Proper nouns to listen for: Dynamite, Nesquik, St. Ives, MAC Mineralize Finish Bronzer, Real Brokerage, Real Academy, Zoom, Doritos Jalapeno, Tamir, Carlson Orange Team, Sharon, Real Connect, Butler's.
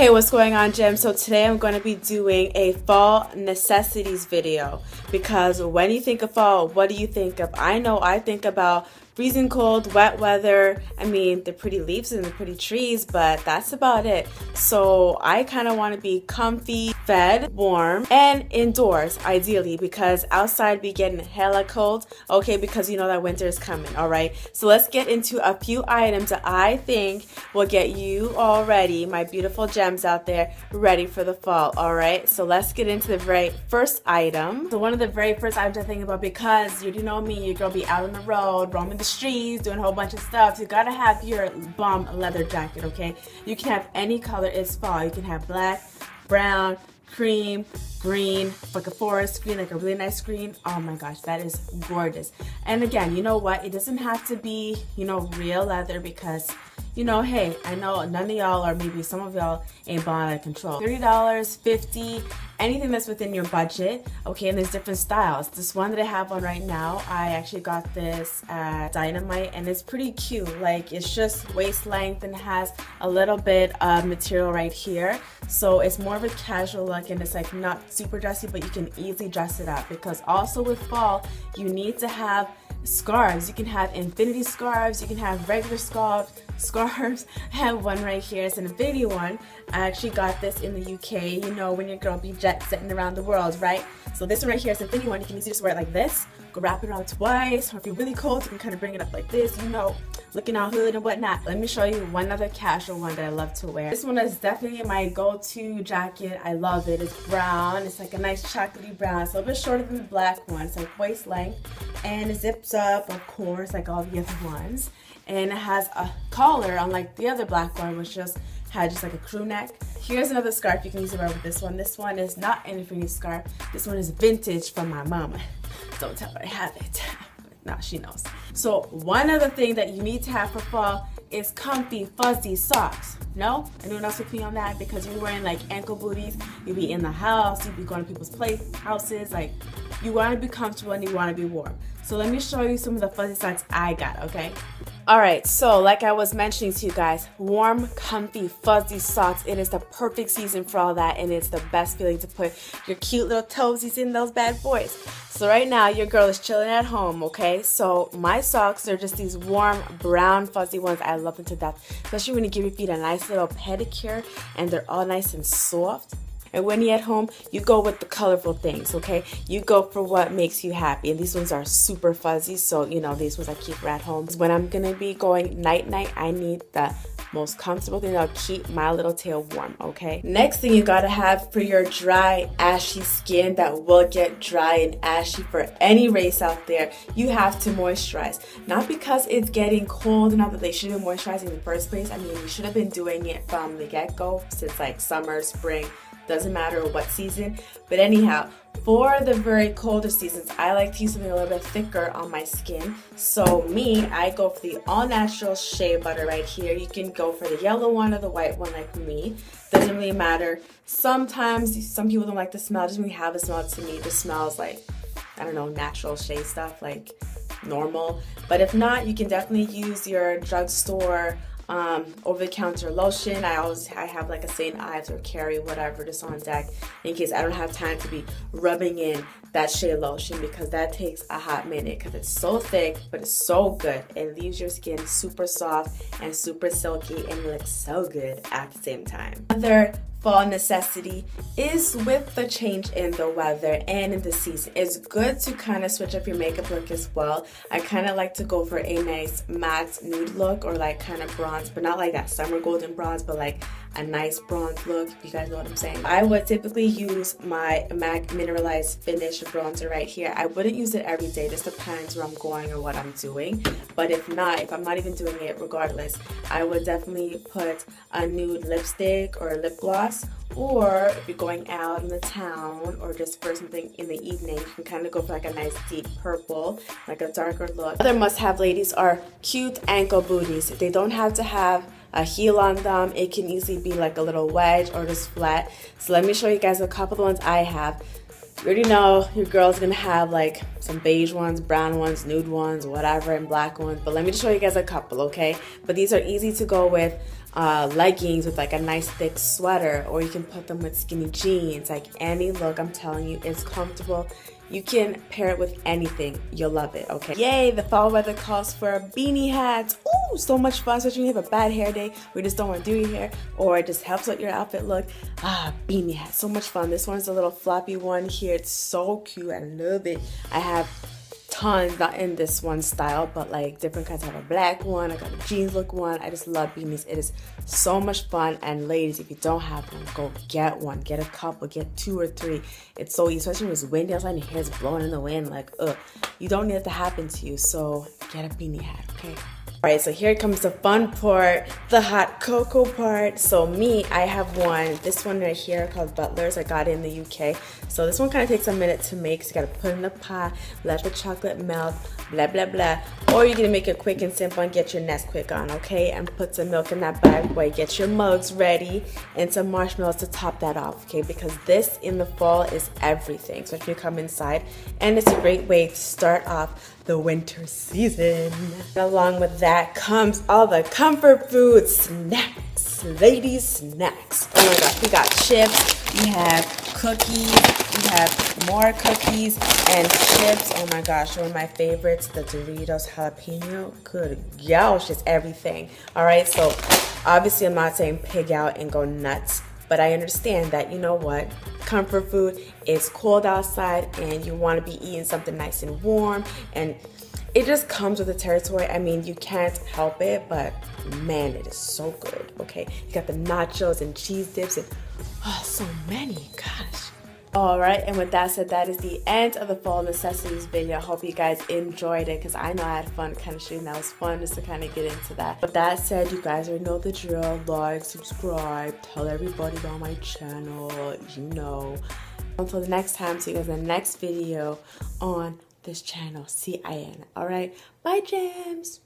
Hey, what's going on, Gem? So today I'm going to be doing a fall necessities video because when you think of fall, what do you think of? I know I think about freezing cold, wet weather, I mean the pretty leaves and the pretty trees, but that's about it. So I kind of want to be comfy, fed, warm, and indoors ideally because outside be getting hella cold, okay, because you know that winter is coming, alright? So let's get into a few items that I think will get you all ready, my beautiful gems out there, ready for the fall, alright? So let's get into the very first item. So one of the very first items I think about because you do know me, you're going to be out on the road, roaming the streets, doing a whole bunch of stuff. You gotta have your bomb leather jacket, okay? You can have any color, it's fall. You can have black, brown, cream, green, like a forest green, like a really nice green. Oh my gosh, that is gorgeous. And again, you know what? It doesn't have to be, you know, real leather because, you know, hey, I know none of y'all or maybe some of y'all ain't bond out of control. $30, $50, anything that's within your budget, okay? And there's different styles. This one that I have on right now, I actually got this at Dynamite and it's pretty cute. Like, it's just waist length and has a little bit of material right here. So it's more of a casual look and it's like not super dressy, but you can easily dress it up because also with fall, you need to have scarves. You can have infinity scarves, you can have regular scarves. I have one right here, it's an infinity one. I actually got this in the UK, you know, when your girl be jet setting around the world, right? So this one right here is an infinity one. You can easily just wear it like this, go wrap it around twice, or if you're really cold, you can kind of bring it up like this, you know, looking all hood and whatnot. Let me show you one other casual one that I love to wear. This one is definitely my go-to jacket. I love it. It's brown. It's like a nice chocolatey brown. It's a little bit shorter than the black one. It's like waist length. And it zips up, of course, like all the other ones. And it has a collar, unlike the other black one, which just had just like a crew neck. Here's another scarf you can use to wear with this one. This one is not an infinity scarf. This one is vintage from my mama. Don't tell her I have it. Now she knows. So one other thing that you need to have for fall is comfy, fuzzy socks. No? Anyone else with me on that? Because you're wearing like ankle booties, you'll be in the house, you'll be going to people's houses, like you want to be comfortable and you want to be warm. So let me show you some of the fuzzy socks I got, okay? Alright, so like I was mentioning to you guys, warm, comfy, fuzzy socks. It is the perfect season for all that and it's the best feeling to put your cute little toesies in those bad boys. So right now your girl is chilling at home, okay? So my socks are just these warm, brown, fuzzy ones. I love them to death, especially when you give your feet a nice little pedicure and they're all nice and soft. And when you're at home, you go with the colorful things, okay? You go for what makes you happy. And these ones are super fuzzy, so, you know, these ones I keep right home. When I'm going to be going night-night, I need the most comfortable thing that'll keep my little tail warm, okay? Next thing you gotta have for your dry, ashy skin that will get dry and ashy for any race out there, you have to moisturize. Not because it's getting cold, not that they should have been moisturizing in the first place. I mean, you should have been doing it from the get-go since like summer, spring, doesn't matter what season, but anyhow, for the very colder seasons, I like to use something a little bit thicker on my skin. So me, I go for the all-natural shea butter right here. You can go for the yellow one or the white one like me. Doesn't really matter. Sometimes, some people don't like the smell. It doesn't really have a smell to me. This smells like, I don't know, natural shea stuff, like normal. But if not, you can definitely use your drugstore over-the-counter lotion. I have like a St. Ives or Carry, whatever, just on deck in case I don't have time to be rubbing in that shea lotion because that takes a hot minute because it's so thick but it's so good. It leaves your skin super soft and super silky and you look so good at the same time. Another fall necessity is with the change in the weather and in the season. It's good to kind of switch up your makeup look as well. I kind of like to go for a nice matte nude look or like kind of bronze, but not like that summer golden bronze, but like a nice bronze look, if you guys know what I'm saying. I would typically use my MAC Mineralize Finish Bronzer right here. I wouldn't use it every day. This depends where I'm going or what I'm doing. But if not, if I'm not even doing it, regardless, I would definitely put a nude lipstick or a lip gloss. Or if you're going out in the town or just for something in the evening, you can kind of go for like a nice deep purple, like a darker look. Other must-have, ladies, are cute ankle booties. They don't have to have a heel on them. It can easily be like a little wedge or just flat. So let me show you guys a couple of the ones I have. You already know your girl's gonna have like some beige ones, brown ones, nude ones, whatever, and black ones, but let me just show you guys a couple, okay? But these are easy to go with leggings with like a nice thick sweater, or you can put them with skinny jeans, like any look, I'm telling you, it's comfortable. You can pair it with anything, you'll love it, okay? Yay, the fall weather calls for beanie hats. Ooh, so much fun, especially when you have a bad hair day, we just don't wanna do your hair, or it just helps with your outfit look. Ah, beanie hat, so much fun. This one's a little floppy one here, it's so cute, I love it. I have tons, not in this one style, but like different kinds. I have a black one, I got a jeans look one, I just love beanies, it is so much fun. And ladies, if you don't have one, go get one, get a couple, get 2 or 3, it's so easy, especially when it's windy outside and your hair's blowing in the wind, like ugh, you don't need it to happen to you, so get a beanie hat, okay? Alright, so here comes the fun part, the hot cocoa part. So me, I have one, this one right here called Butler's, I got it in the UK. So this one kind of takes a minute to make, so you gotta put in the pot, let the chocolate melt, blah blah blah. Or you're gonna make it quick and simple and get your Nesquik on, okay? And put some milk in that bag, boy, get your mugs ready, and some marshmallows to top that off, okay? Because this in the fall is everything, so if you come inside, and it's a great way to start off the winter season. And along with that comes all the comfort food snacks, ladies snacks. Oh my gosh, we got chips, we have cookies, we have more cookies and chips. Oh my gosh, one of my favorites, the Doritos Jalapeno. Good gosh, it's everything. All right, so obviously I'm not saying pig out and go nuts, but I understand that, you know what, comfort food, it's cold outside and you want to be eating something nice and warm, and it just comes with the territory. I mean, you can't help it, but man, it is so good, okay? You got the nachos and cheese dips and oh, so many, gosh. All right, and with that said, that is the end of the fall necessities video. I hope you guys enjoyed it, because I know I had fun kind of shooting. That was fun just to kind of get into that. But that said, you guys already know the drill. Like, subscribe, tell everybody about my channel, you know. Until the next time, see you guys in the next video on this channel, CIN. All right, bye, gems.